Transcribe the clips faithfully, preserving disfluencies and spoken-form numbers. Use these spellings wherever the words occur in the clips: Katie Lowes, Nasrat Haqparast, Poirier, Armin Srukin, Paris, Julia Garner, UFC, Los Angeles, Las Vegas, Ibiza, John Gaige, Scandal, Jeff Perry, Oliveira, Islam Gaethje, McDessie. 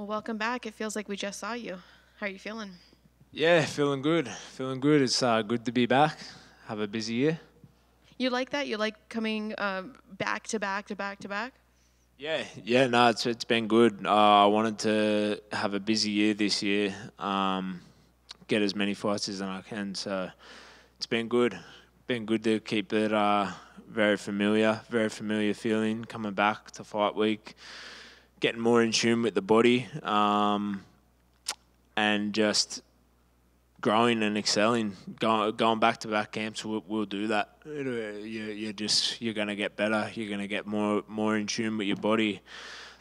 Well, welcome back. It feels like we just saw you. How are you feeling? Yeah, feeling good. Feeling good. It's uh, good to be back. Have a busy year. You like that? You like coming um, back to back to back to back? Yeah, yeah, no, it's, it's been good. Uh, I wanted to have a busy year this year, um, get as many fights as I can. So it's been good. Been good to keep it uh, very familiar, very familiar feeling coming back to fight week, getting more in tune with the body, um, and just growing and excelling. Going, going back to back camps, we'll, we'll do that. You, you're just you're gonna get better. You're gonna get more more in tune with your body,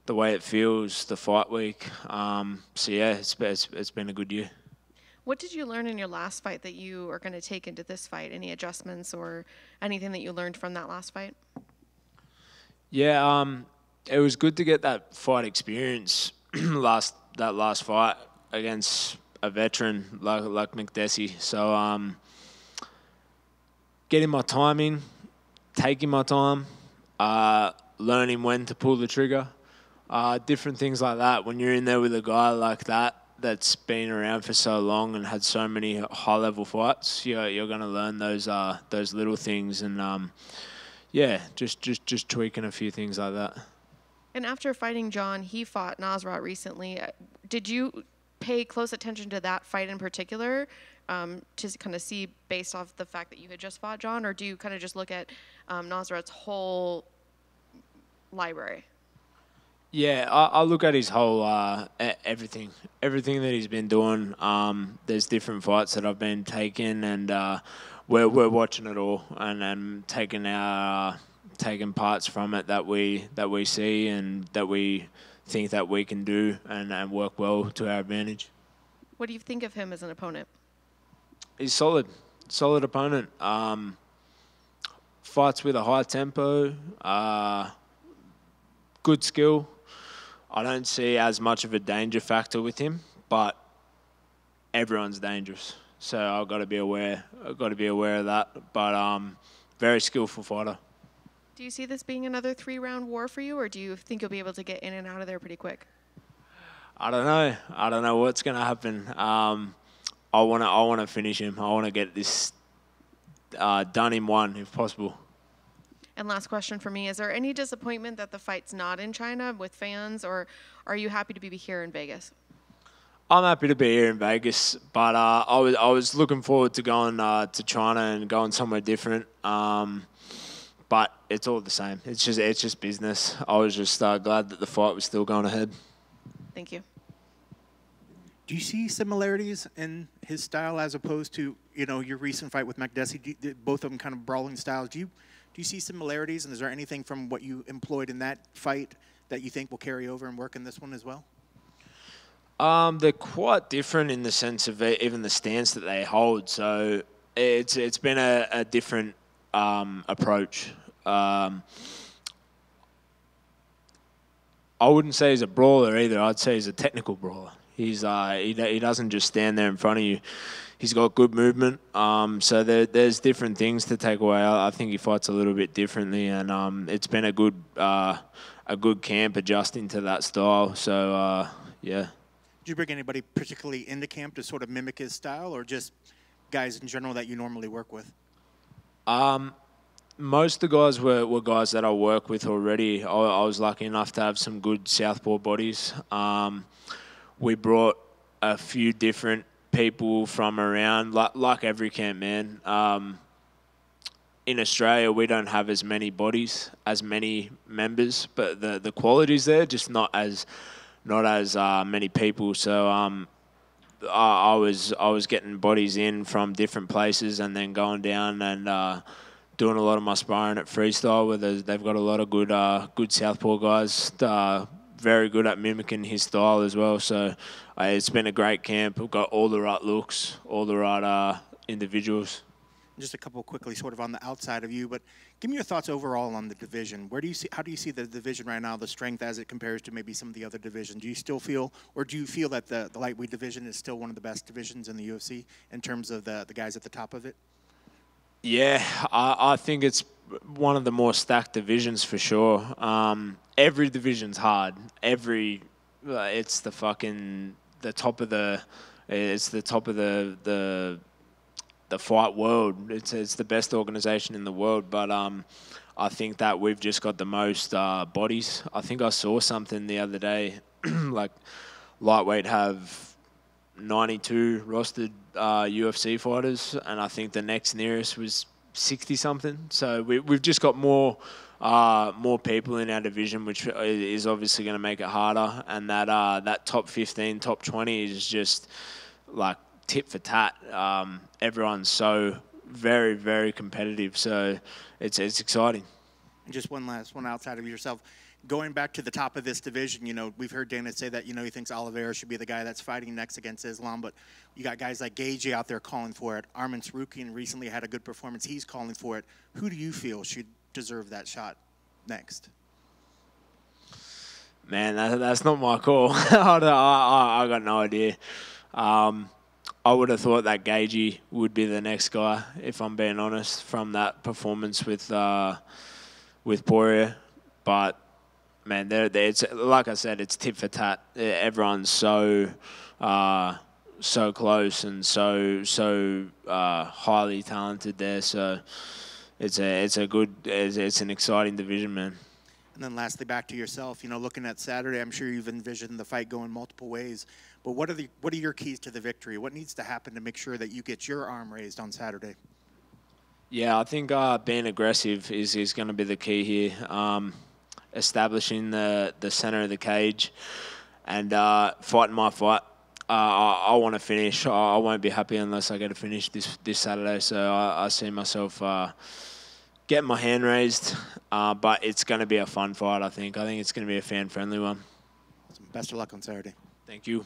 the way it feels, the fight week. Um, so yeah, it's, it's it's been a good year. What did you learn in your last fight that you are gonna take into this fight? Any adjustments or anything that you learned from that last fight? Yeah, um, it was good to get that fight experience. last that last fight against a veteran like like McDessie. So um, getting my time in, taking my time, uh, learning when to pull the trigger, uh, different things like that. When you're in there with a guy like that, that's been around for so long and had so many high-level fights, you're you're going to learn those uh, those little things, and um, yeah, just just just tweaking a few things like that. And after fighting John, he fought Nasrat recently. Did you pay close attention to that fight in particular um, to kind of see based off the fact that you had just fought John, or do you kind of just look at um, Nasrat's whole library? Yeah, I, I look at his whole uh, everything, everything that he's been doing. Um, there's different fights that I've been taking, and uh, we're we're watching it all and, and taking our uh, taking parts from it that we that we see and that we think that we can do and, and work well to our advantage. What do you think of him as an opponent? He's solid, solid opponent. Um, fights with a high tempo, uh, good skill. I don't see as much of a danger factor with him, but everyone's dangerous. So I've got to be aware. I've got to be aware of that. But um, very skillful fighter. Do you see this being another three-round war for you, or do you think you'll be able to get in and out of there pretty quick? I don't know. I don't know what's going to happen. Um, I want to I want to finish him. I want to get this uh, done in one, if possible. And last question for me. Is there any disappointment that the fight's not in China with fans, or are you happy to be here in Vegas? I'm happy to be here in Vegas, but uh, I, was, I was looking forward to going uh, to China and going somewhere different. Um, But it's all the same. It's just it's just business. I was just uh, glad that the fight was still going ahead. Thank you. Do you see similarities in his style as opposed to you know your recent fight with McDessie? You, both of them kind of brawling styles. Do you do you see similarities? And is there anything from what you employed in that fight that you think will carry over and work in this one as well? Um, they're quite different in the sense of even the stance that they hold. So it's it's been a, a different um, approach. Um, I wouldn't say he's a brawler either. I'd say he's a technical brawler. He's uh, he, he doesn't just stand there in front of you. He's got good movement. Um, so there, there's different things to take away. I, I think he fights a little bit differently, and um, it's been a good uh, a good camp adjusting to that style. So uh, yeah. Did you bring anybody particularly into camp to sort of mimic his style, or just guys in general that you normally work with? Um. Most of the guys were, were guys that I work with already. I, I was lucky enough to have some good southpaw bodies. Um, we brought a few different people from around, like, like every camp, man. Um, in Australia, we don't have as many bodies, as many members, but the, the quality's there, just not as not as uh, many people. So um, I, I was I was getting bodies in from different places and then going down and Uh, doing a lot of my sparring at freestyle, where they've got a lot of good, uh, good southpaw guys, uh, very good at mimicking his style as well. So uh, it's been a great camp. We've got all the right looks, all the right uh, individuals. Just a couple quickly, sort of on the outside of you, but give me your thoughts overall on the division. Where do you see? How do you see the division right now? The strength as it compares to maybe some of the other divisions. Do you still feel, or do you feel that the, the lightweight division is still one of the best divisions in the U F C in terms of the the guys at the top of it? Yeah, I, I think it's one of the more stacked divisions for sure. Um, every division's hard. Every It's the fucking the top of the it's the top of the the the fight world. It's it's the best organization in the world, but um, I think that we've just got the most uh, bodies. I think I saw something the other day, like lightweight have ninety-two rostered uh, U F C fighters, and I think the next nearest was sixty something. So we, we've just got more uh, more people in our division, which is obviously going to make it harder. And that uh, that top fifteen, top twenty is just like tit for tat. Um, everyone's so very, very competitive. So it's it's exciting. And just one last one outside of yourself. Going back to the top of this division, you know, we've heard Dana say that, you know, he thinks Oliveira should be the guy that's fighting next against Islam, but you got guys like Gaige out there calling for it. Armin Srukin recently had a good performance. He's calling for it. Who do you feel should deserve that shot next? Man, that, that's not my call. I, I, I got no idea. Um, I would have thought that Gaige would be the next guy, if I'm being honest, from that performance with, uh, with Poirier, but... Man, they're, they're, it's, like I said, it's tit for tat. Everyone's so uh, so close and so so uh, highly talented there. So it's a it's a good it's, it's an exciting division, man. And then lastly, back to yourself. You know, looking at Saturday, I'm sure you've envisioned the fight going multiple ways. But what are the what are your keys to the victory? What needs to happen to make sure that you get your arm raised on Saturday? Yeah, I think uh, being aggressive is is going to be the key here. Um, establishing the the center of the cage and uh fighting my fight. uh i, I want to finish. I, I won't be happy unless I get a finish this this Saturday, so i, I see myself uh getting my hand raised, uh but it's going to be a fun fight. I think i think it's going to be a fan friendly one. Awesome. Best of luck on Saturday. Thank you.